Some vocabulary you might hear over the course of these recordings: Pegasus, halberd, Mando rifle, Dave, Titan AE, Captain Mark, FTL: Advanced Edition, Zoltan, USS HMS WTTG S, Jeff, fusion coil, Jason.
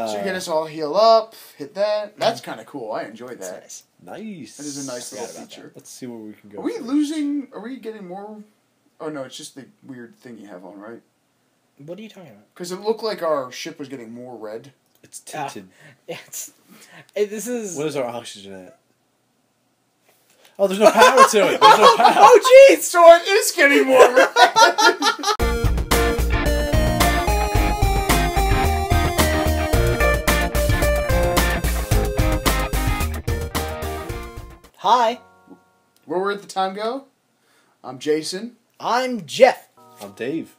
So you get us all heal up, hit that. That's kind of cool. I enjoyed that. Nice. Nice. That is a nice little feature. Let's see where we can go. Are we losing? Are we getting more? Oh, no, it's just the weird thing you have on, right? What are you talking about? Because it looked like our ship was getting more red. It's tinted. This is... What is our oxygen at? Oh, there's no power to it. There's no power. Oh, jeez! So it is getting more red. Hi. Where we're at the time go? I'm Jason. I'm Jeff. I'm Dave.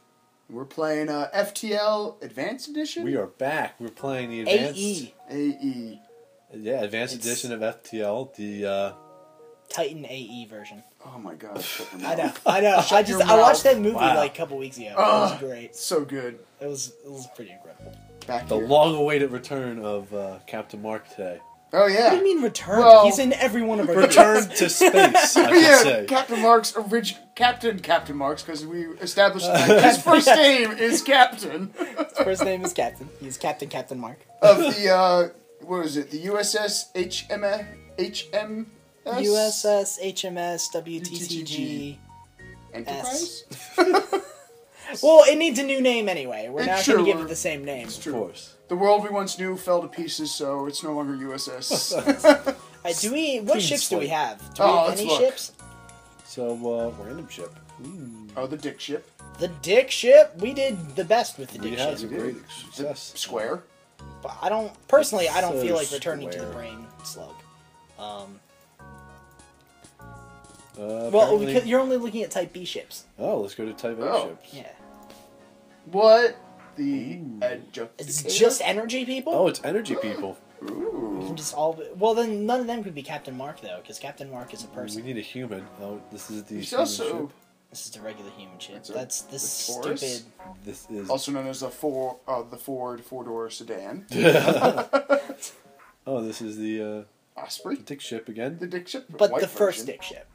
We're playing FTL Advanced Edition. We are back. We're playing the Advanced AE. Yeah, Advanced Edition of FTL, the Titan AE version. Oh my god. I know. I watched that movie like a couple weeks ago. It was great. So good. It was pretty incredible. Back here. The long-awaited return of Captain Mark today. Oh, yeah. What do you mean return? Well, he's in every one of our return to space, I should say. Captain Mark's, because we established that his first name is Captain. His first name is Captain. He's Captain Mark. Of the, what was it, the USS HMS? USS HMS WTTG S. Enterprise? Well, it needs a new name anyway. We're not going to give it the same name. It's true. Of course. The world we once knew fell to pieces, so it's no longer USS. What ships do we have? Do we have any ships? So, random ship. Ooh. Oh, the dick ship. The dick ship? We did the best with the dick ship. It's a great success. Square. But I don't... Personally, I don't feel like returning to the brain slug. Well, because you're only looking at Type B ships. Oh, let's go to Type A ships. Yeah. What? It's just energy people? Oh, it's energy people. Ooh. Well, then none of them could be Captain Mark, though, because Captain Mark is a person. We need a human. Oh, this is the human ship. This is the regular human ship. That's this stupid... This is... Also known as the Ford four-door sedan. Oh, this is the... Osprey? The dick ship again. The dick ship. But the first dick ship.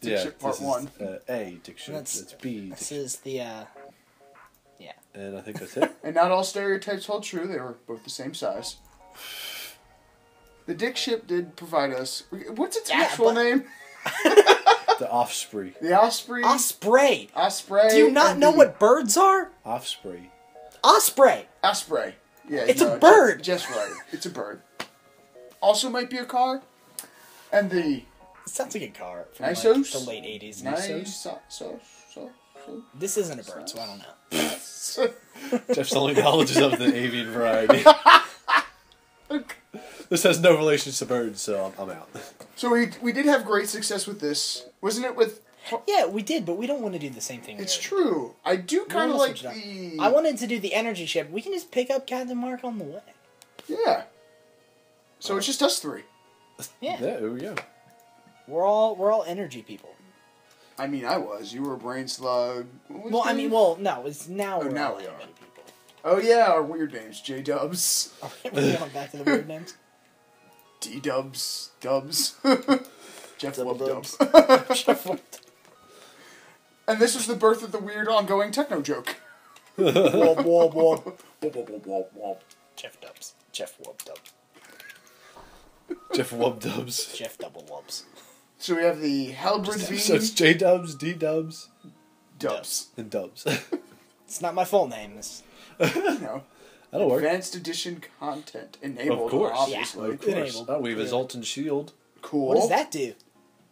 Dick ship part 1. A dick ship. That's B. This is the... Yeah. And I think that's it. And not all stereotypes hold true. They were both the same size. The dick ship did provide us... What's its actual name? The Osprey. The Osprey. Osprey. Osprey. Do you not know what birds are? Osprey. Osprey. Osprey. Yeah, it's a bird. Just right. It's a bird. Also might be a car. And the... It sounds like a car from like the late 80s. This isn't a bird, so I don't know. Jeff's only knowledge is of the avian variety. This has no relation to birds, so I'm out. So we did have great success with this, wasn't it? With yeah, we did, but we don't want to do the same thing. It's true. I do kind of like the... I wanted to do the energy ship. We can just pick up Captain Mark on the way. Yeah. So it's just us three. Yeah. There we go. We're all energy people. I mean, I was. You were a brain slug. Well, I mean, no. It's now. Oh, now we are. People. Oh yeah, our weird names: J Dubs. We're going back to the weird names. D Dubs, Dubs, Jeff Love Dubs. Jeff Love. And this was the birth of the weird ongoing techno joke. Womp womp womp womp womp womp. Jeff Dubs. Jeff Love Dubs. Jeff Wub Dubs. Jeff Double Wubs. So we have the halberd beam. So it's J Dubs, D Dubs, Dubs, and Dubs. It's not my full name. This. No. That'll work. Advanced edition content enabled. Of course. Obviously. Yeah, of course. Enabled. Oh, we have a Zoltan shield. Cool. What does that do?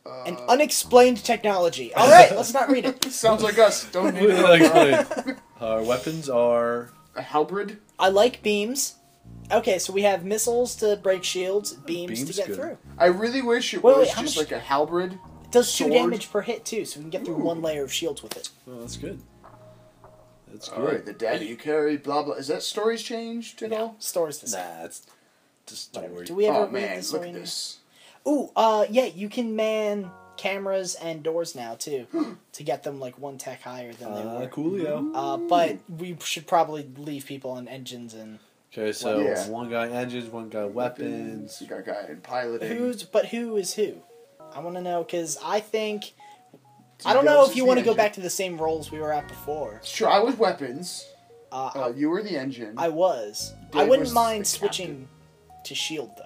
An unexplained technology. All right, let's not read it. Sounds like us. Don't need it. Our weapons are a halberd. I like beams. Okay, so we have missiles to break shields, beams to get through. I really wish it was just like a halberd. It does 2 damage per hit, too, so we can get through 1 layer of shields with it. Oh, that's good. That's good. Alright, the data you carry, blah, blah. Is that stories changed at all? Stories the same. Nah, it's just story. Do we ever read the story? Look at this. Ooh, yeah, you can man cameras and doors now, too, to get them, like, 1 tech higher than they were. Coolio. But we should probably leave people on engines and... Okay, so one guy engines, one guy weapons. You got a guy in piloting. Who is who? I want to know, because I think... I don't know if you want to go back to the same roles we were at before. Sure, I was weapons. You were the engine. I was. Dave I wouldn't mind switching to shield, though.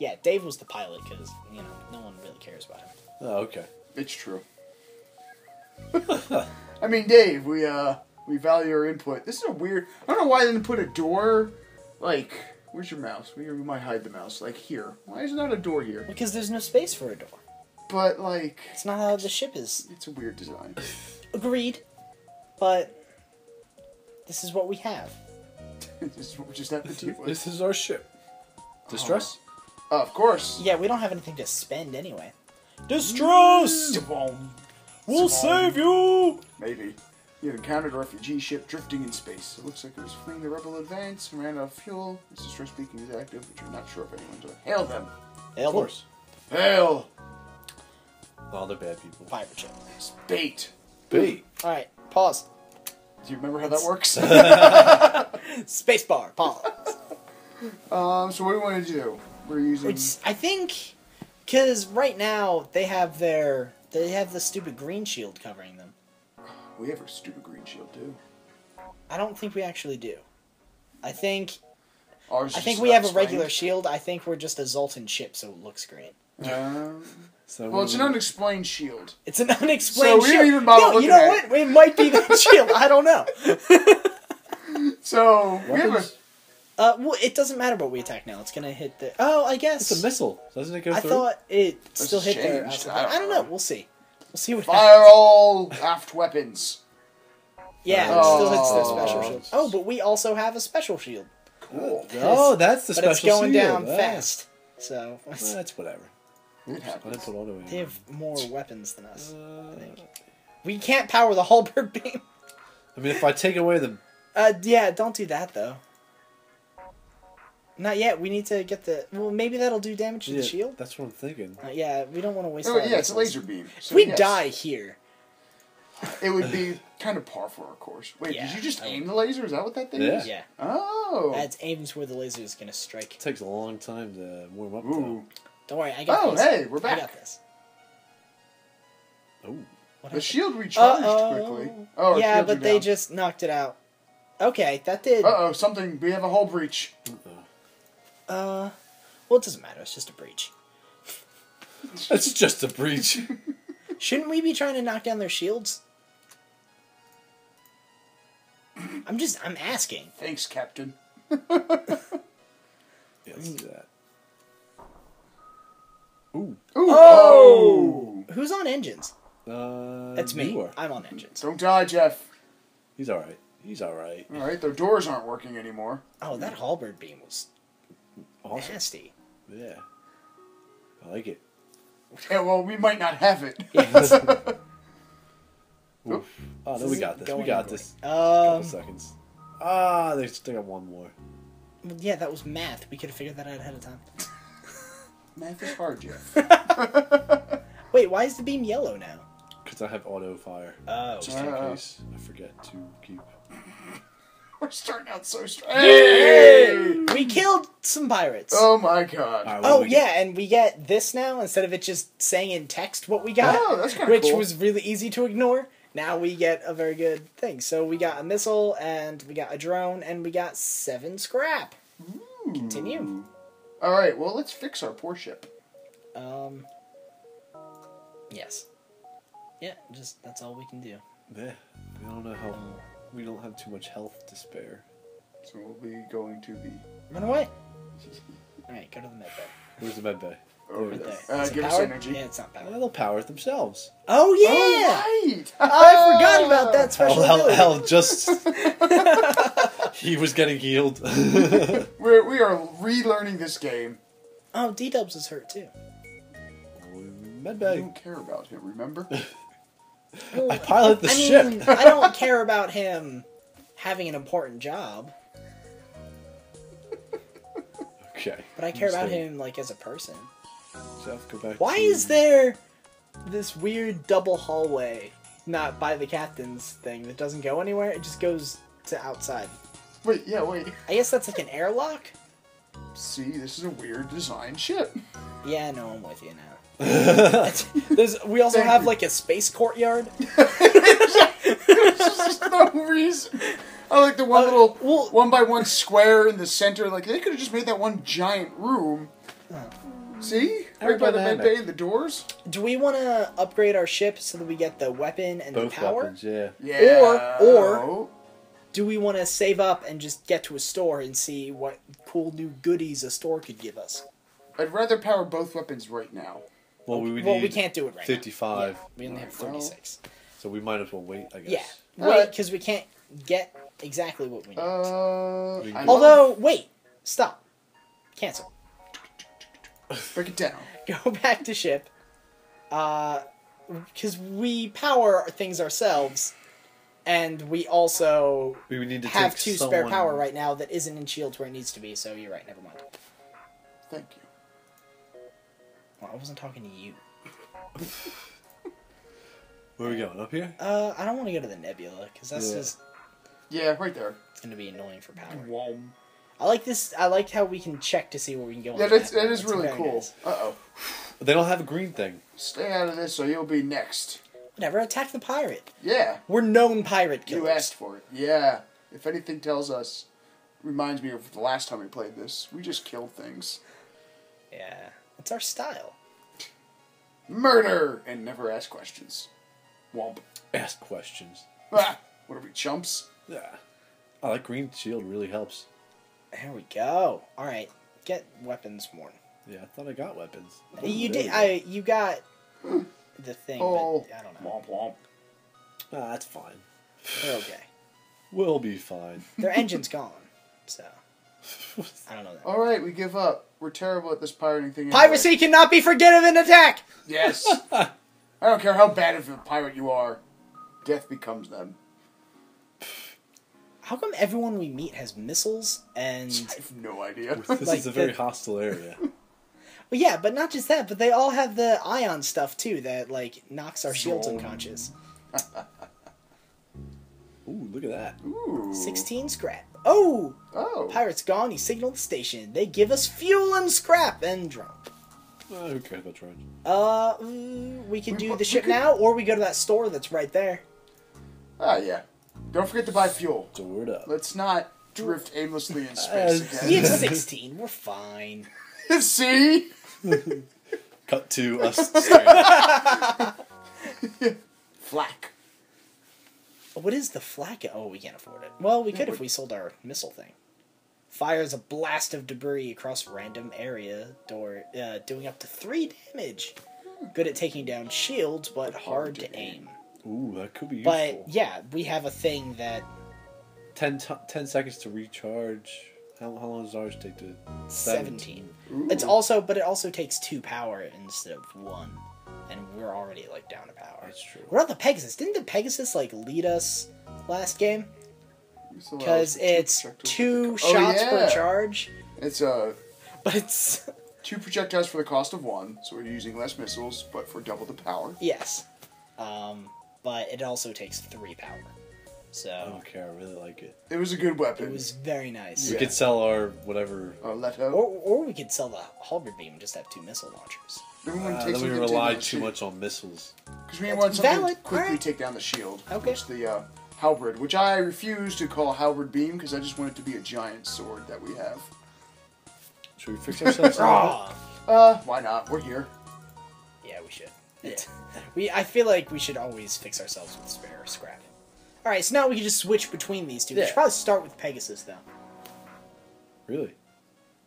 Yeah, Dave was the pilot, because, you know, no one really cares about him. Oh, okay. It's true. I mean, Dave, we value your input. This is a weird... I don't know why they didn't put a door, like... Where's your mouse? We might hide the mouse. Like, here. Why is there not a door here? Because there's no space for a door. But, like... It's not how the ship is. It's a weird design. Agreed. But... This is what we have. This is what we just have to deal with. This is our ship. Distress? Oh. Of course. Yeah, we don't have anything to spend anyway. Distress! We'll save you! Maybe. You encountered a refugee ship drifting in space. It looks like it was fleeing the rebel advance and ran out of fuel. This distress beacon is active, but you're not sure if anyone's going to hail them. Hail? Of course. Hail! All the bad people. Pirate ship. Bait. Bait. Alright, pause. Do you remember how that works? Spacebar, pause. So what do we want to do? We're using... I think... Because right now, they have their... They have the stupid green shield covering them. We have our stupid green shield, too. I don't think we actually do. I think... Ours I think we have a regular shield. I think we're just a Zoltan ship, so it looks green. Well, it's an unexplained shield. It's an unexplained shield. So we don't even bother looking at it. You know what? It might be that shield. I don't know. So, we have a... well, it doesn't matter what we attack now. It's going to hit the... Oh, I guess. It's a missile. Doesn't it go through? I thought it still hit there. I don't know. We'll see. We'll see what happens. Fire all aft weapons. Yeah, it still hits their special shield. Oh, but we also have a special shield. Cool. Oh, that's the special shield. But it's going down fast. So... Well, that's whatever. Oops, they have more weapons than us, I think. We can't power the halberd beam. I mean, if I take away the... yeah, don't do that, though. Not yet. We need to get the... Well, maybe that'll do damage to the shield? That's what I'm thinking. Yeah, we don't want to waste... Oh, yeah, it's a laser beam. So we die here. It would be kind of par for our course. Wait, did you just aim the laser? Is that what that thing is? Yeah. Oh! That aims where the laser is going to strike. It takes a long time to warm up. Ooh. Don't worry, I got this. Oh, hey, we're back. I got this. Oh. The shield recharged quickly. Oh, yeah, but they just knocked it out. Okay, that did... Uh-oh, something. We have a hull breach. Well, it doesn't matter. It's just a breach. It's just a breach. Shouldn't we be trying to knock down their shields? I'm asking. Thanks, Captain. Let's do that. Ooh. Ooh. Oh! Who's on engines? That's me. I'm on engines. Don't die, Jeff. He's alright. He's alright. Alright, their doors aren't working anymore. Oh, that halberd beam was awesome. Nasty. Yeah. I like it. Yeah, well, we might not have it. Oh, no, we got this. We got this. Couple seconds. Ah, they still got one more. Yeah, that was math. We could have figured that out ahead of time. Math is hard, Jeff. Wait, why is the beam yellow now? Because I have auto fire. Oh. Just in case I forget to keep... We're starting out so strong. Hey! We killed some pirates. Oh, my God. Right, oh, yeah, and we get this now instead of it just saying in text what we got. Oh, that's kind of cool. Which was really easy to ignore. Now we get a very good thing. So we got a missile, and we got a drone, and we got 7 scrap. Ooh. Continue. All right, well, let's fix our poor ship. Yes. Yeah, just that's all we can do. Yeah, we don't know how. We don't have too much health to spare. So we'll be going to the... Run away! All right, go to the med bay. Where's the med bay? Over there. Give us energy. Yeah, it's not powered. Well, they'll power it themselves. Oh, yeah! Oh, right! I forgot about that special ability. Hell, just... He was getting healed. we are relearning this game. Oh, D-Dubs is hurt too. Medbay. I don't care about him, remember? Well, I pilot the ship. Mean, I don't care about him having an important job. Okay. But I care about him, like, as a person. Jeff, go back Why is there this weird double hallway not by the captain's thing that doesn't go anywhere? It just goes to outside. Wait, yeah, wait. I guess that's like an airlock? See, this is a weird design ship. Yeah, no, I'm with you now. We also have, like, a space courtyard. There's just no reason. I like the one little one by one square in the center. Like they could have just made that one giant room. See? Right by the med bay and the doors. Do we want to upgrade our ship so that we get the weapon and both the power? Weapons, yeah. Yeah. Or do we want to save up and just get to a store and see what cool new goodies a store could give us? I'd rather power both weapons right now. Well, we would we can't do it right 55. Now. 55. Yeah, we only have 36. So we might as well wait, I guess. Yeah. Wait, because we can't get exactly what we need. Although, wait. Stop. Cancel. Break it down. Go back to ship. Because we power things ourselves, and we also we need to have two spare power right now that isn't in shields where it needs to be, so you're right. Never mind. Thank you. Well, I wasn't talking to you. Where are we going? Up here? I don't want to go to the nebula, because that's just... Yeah, right there. It's going to be annoying for power. Whoa. I like this. I like how we can check to see where we can go. Yeah, that is really cool. Uh-oh. They don't have a green thing. Stay out of this or you'll be next. Whatever, attack the pirate. Yeah. We're known pirate killers. You asked for it. Yeah. If anything tells us, reminds me of the last time we played this. We just killed things. Yeah. It's our style. Murder! And never ask questions. Womp. Ask questions. Ah, what are we, chumps? Yeah. I like green shield, really helps. There we go. All right, get weapons worn. Yeah, I thought I got weapons. Ooh, you did. You got the thing. Oh, but I don't know. Womp womp. Ah, that's fine. They're okay. We'll be fine. Their engine's gone, so I don't know. That. All right, we give up. We're terrible at this pirating thing. Piracy anyway. Cannot be forgiven in attack. Yes. I don't care how bad of a pirate you are. Death becomes them. How come everyone we meet has missiles and... I have no idea. This is a very hostile area. Well, yeah, but not just that, but they all have the ion stuff, too, that, like, knocks our shields unconscious. Ooh, look at that. Ooh. 16 scrap. Oh! Oh! Pirate's gone, he signaled the station. They give us fuel and scrap and drone. Who cares about drones? We can do the ship now, or we go to that store that's right there. Ah, yeah. Don't forget to buy fuel. Stored up. Let's not drift aimlessly in space again. We have 16. We're fine. See? Cut to us. Flak. What is the flak? Oh, we can't afford it. Well, we could if we sold our missile thing. Fires a blast of debris across random area, doing up to 3 damage. Good at taking down shields, but hard to aim. Ooh, that could be useful. But, yeah, we have a thing that... 10 seconds to recharge. How long does ours take to... 17. It's also... But it also takes 2 power instead of 1. And we're already, like, down to power. That's true. What about the Pegasus? Didn't the Pegasus, like, lead us last game? Because it's 2 shots per charge. It's, But it's... 2 projectiles for the cost of 1, so we're using less missiles, but for double the power. Yes. But it also takes 3 power. So I don't care, I really like it. It was a good weapon. It was very nice. We could sell our whatever or we could sell the halberd beam and just have 2 missile launchers. Then we rely too much on missiles. Because we want something to quickly take down the shield. Okay. Which the halberd, which I refuse to call halberd beam because I just want it to be a giant sword that we have. Should we fix ourselves? Why not? We're here. Yeah, we should. Yeah. I feel like we should always fix ourselves with spare scrap. Alright, so now we can just switch between these two. Yeah. We should probably start with Pegasus, though. Really?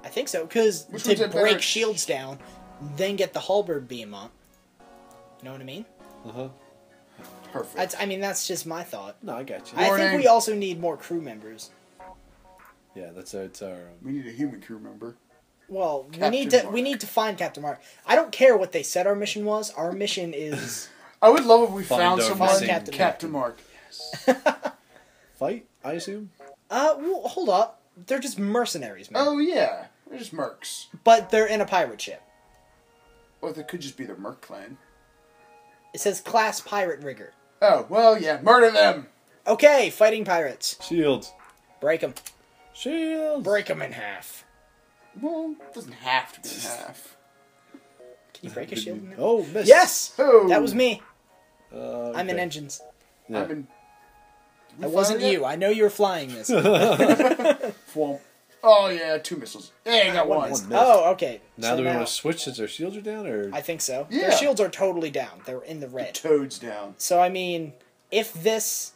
I think so, because to break shields down, then get the halberd beam up. You know what I mean? Uh-huh. Perfect. I mean, that's just my thought. No, I got you. I think we also need more crew members. Yeah, that's our... We need a human crew member. Well, we need to find Captain Mark. I don't care what they said our mission was. Our mission is... I would love if we found someone Captain Mark. Yes. Fight, I assume? Well, hold up. They're just mercenaries, man. Oh, yeah. They're just mercs. But they're in a pirate ship. Or they could just be the merc clan. It says class pirate rigger. Oh, well, yeah. Murder them! Okay, fighting pirates. Shields. Break them. Shields! Break them in half. Well, it doesn't have to be half. Can you break a shield? Oh, missed. Yes! Oh. That was me. I'm in engines. Yeah. I'm in That wasn't you. I know you were flying this. Oh, yeah, 2 missiles. Yeah, I got one. Oh, okay. Now so do we want to switch since their shields are down? Or I think so. Yeah. Their shields are totally down. They're in the red. The toad's down. So, I mean, if this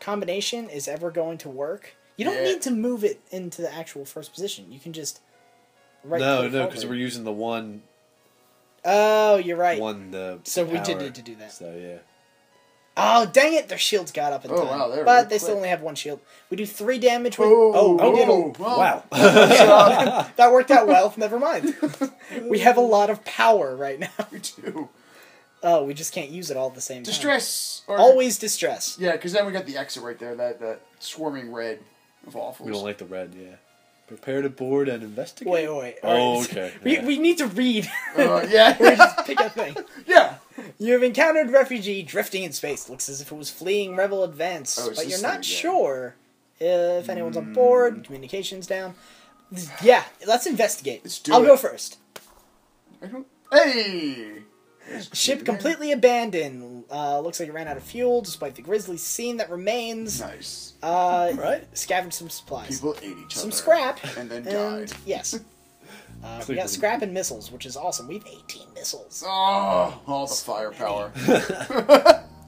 combination is ever going to work, you don't need to move it into the actual first position. You can just... No, because we're using the one... Oh, you're right. So we did need to do that. So, yeah. Oh, dang it! Their shields got up in time. Wow, but they still only have one shield. We do 3 damage with... Wow. That worked out well. Never mind. We have a lot of power right now. We do. Oh, we just can't use it all at the same time. Distress! Always distress. Yeah, because then we got the exit right there, that swarming red of awfuls. We don't like the red, yeah. Prepare to board and investigate. Wait. Oh, okay. We need to read. We just pick a thing. Yeah. You have encountered refugee drifting in space. Looks as if it was fleeing rebel advance, but you're not sure if anyone's on board. Communications down. Yeah, let's investigate. Let's do it. I'll go first. Hey! Ship completely abandoned. Looks like it ran out of fuel, despite the grisly scene that remains. Nice. Right? Scavenged some supplies. People ate each other. Some scrap. And then died. Yes. We got scrap and missiles, which is awesome. We have 18 missiles. Oh, all the firepower.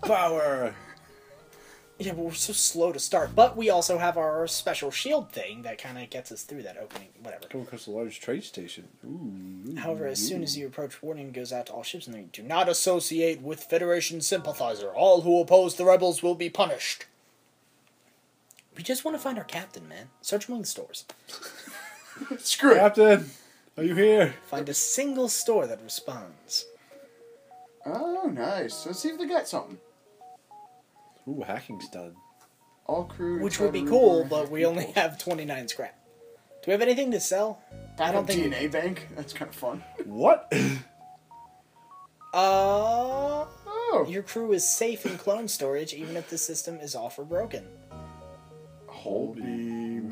Power. Yeah, but we're so slow to start. But we also have our special shield thing that kind of gets us through that opening, whatever. Come across the large trade station. Ooh, however, as soon as you approach, warning goes out to all ships, and they do not associate with Federation sympathizer. All who oppose the rebels will be punished. We just want to find our captain, man. Search among the stores. Screw it. Captain, are you here? Find a single store that responds. Oh, nice. Let's see if they got something. Ooh, hacking's done. All crew. Which would be cool, but we only have 29 scrap. Do we have anything to sell? I don't think. DNA bank. That's kind of fun. What? Your crew is safe in clone storage, even if the system is all for broken. Holy.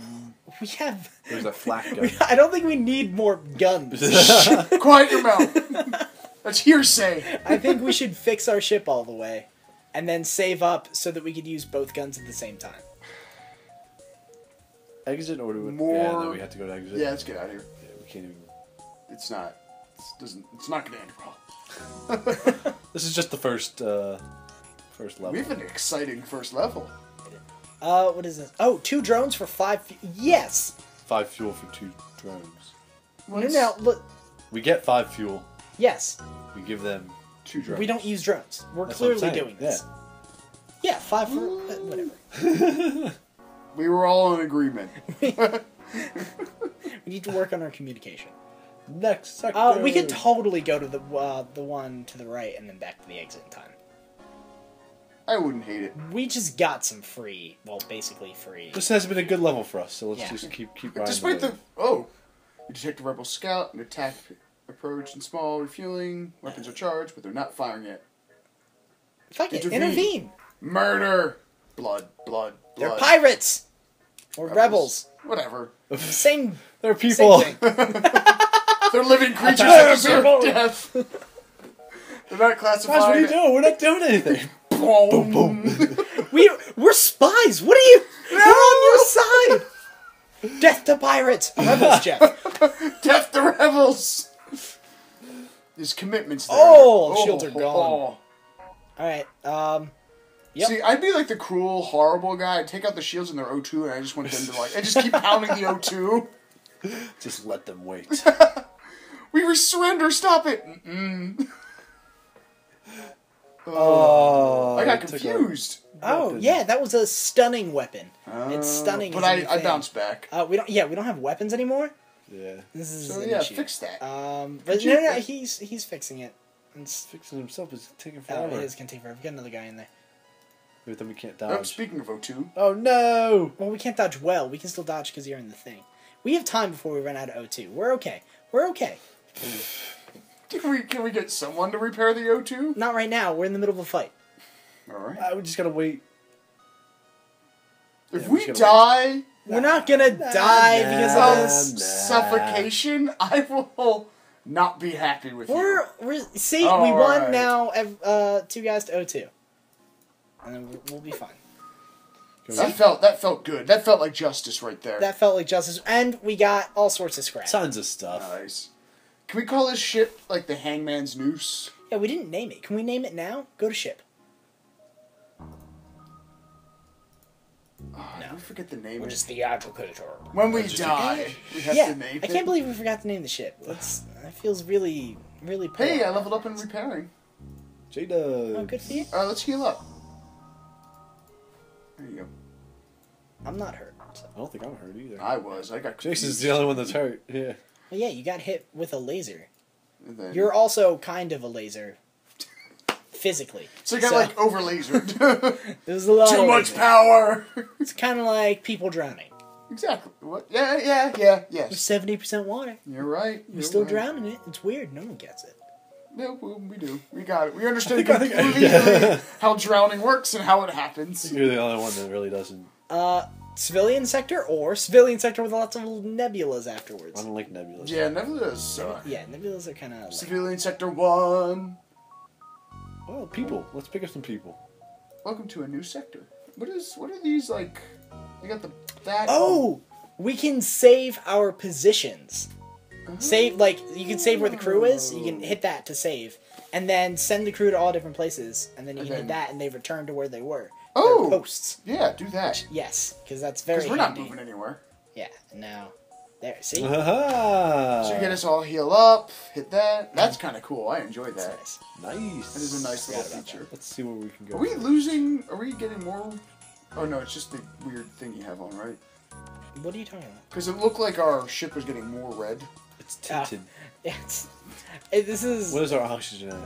We have. There's a flak gun. I don't think we need more guns. Quiet your mouth. That's hearsay. I think we should fix our ship all the way. And then save up so that we could use both guns at the same time. Exit or do we... Yeah, no, we have to go to exit. Yeah, let's get out of here. Yeah, we can't even... It's not... It's not going to end well. This is just the first level. We have an exciting first level. What is this? Oh, 2 drones for 5... Yes! 5 fuel for 2 drones. No, look... We get 5 fuel. Yes. We give them... 2 drones. We don't use drones. We're clearly doing this. Yeah, 5 for... whatever. We were all in agreement. We need to work on our communication. Next sector. We could totally go to the one to the right and then back to the exit in time. I wouldn't hate it. We just got some free... Well, basically free. This has been a good level for us, so let's just keep riding. Despite the... Oh! We detect a rebel scout and attack... Approach and small refueling. Weapons are charged, but they're not firing yet. Fuck it. Intervene. Murder. Blood. They're pirates. Or rebels. Whatever. Same. They're people. Same thing. They're living creatures that deserve death. They're not classified. Guys, what are you doing? We're not doing anything. Boom. We're spies. What are you? No! We're on your side. Death to pirates. Rebels, Jeff. Death to rebels. His commitments there. Oh, shields are gone. Alright, yep. See, I'd be like the cruel, horrible guy. I'd take out the shields and their O2 and I just want them to like... I just keep pounding the O2. Just let them wait. We were surrender, stop it! I got confused. Oh, yeah, that was a stunning weapon. It's stunning. But I bounced back. We don't have weapons anymore. Yeah. This is an issue. Fix that. But no, he's fixing it. It's fixing himself is taking forever. It is going to take forever. We've got another guy in there. But then we can't dodge. Oh, speaking of O2. Oh, no! Well, we can't dodge well. We can still dodge because you're in the thing. We have time before we run out of O2. We're okay. Can we get someone to repair the O2? Not right now. We're in the middle of a fight. Alright. We just got to wait. If we die... Wait. We're not going to die because of suffocation. I will not be happy with you. We won now 2 guys to O2. And then we'll be fine. That felt good. That felt like justice right there. That felt like justice, and we got all sorts of scrap. Tons of stuff. Nice. Can we call this ship like the Hangman's Noose? Yeah, we didn't name it. Can we name it now? Go to ship. No. I forget the name. We're just the Agricultor. When we die, we have to name it. I can't believe we forgot to name the ship. That feels really, really poor. Hey, I leveled up in repairing. Jada. Oh, good for you. All right, let's heal up. There you go. I'm not hurt. So. I don't think I'm hurt either. I was. I got. Jason's the only one that's hurt. Yeah. Well, yeah, you got hit with a laser. Then... You're also kind of a laser. Physically. So you got, like, over-lasered. It was a lot Too much laser. Power! It's kind of like people drowning. Exactly. What? Yeah, yeah, yeah, yes. 70% water. You're right. You're still drowning it. It's weird. No one gets it. No, well, we do. We got it. We understand completely how drowning works and how it happens. You're the only one that really doesn't. Civilian sector or civilian sector with lots of little nebulas afterwards. I don't like nebulas. Yeah, nebulas suck. Yeah, nebulas are kind of... Civilian sector 1... Oh, people. Let's pick up some people. Welcome to a new sector. What are these, like... You got the... That... Oh! We can save our positions. Oh. Save, like... You can save where the crew is. You can hit that to save. And then send the crew to all different places. And then you can hit that and they return to where they were. Oh! Their posts. Yeah, do that. Yes, because that's very handy. Because we're not moving anywhere. Yeah, no. There, see? So you get us all heal up, hit that. That's kind of cool. I enjoyed that. That's nice. Nice. That is a nice little feature. Let's see where we can go. Are we losing? Are we getting more? Oh, no, it's just the weird thing you have on, right? What are you talking about? Because it looked like our ship was getting more red. It's tinted. This is... What is our oxygen at?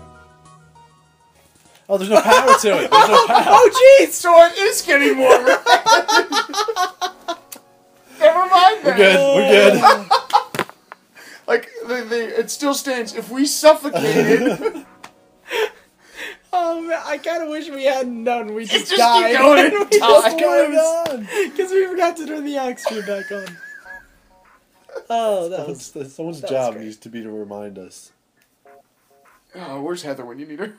Oh, there's no power to it. There's no power. Oh, jeez. So it is getting more red. Never mind. We're good. We're good. Like it still stands. If we suffocated. Oh man, I kind of wish we had none. We just died. Keep going. We just went on because we forgot to turn the oxygen back on. Oh, that was someone's job used to be to remind us. Oh, where's Heather when you need her?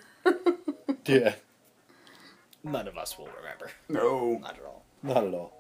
Yeah. None of us will remember. No. Not at all. Not at all.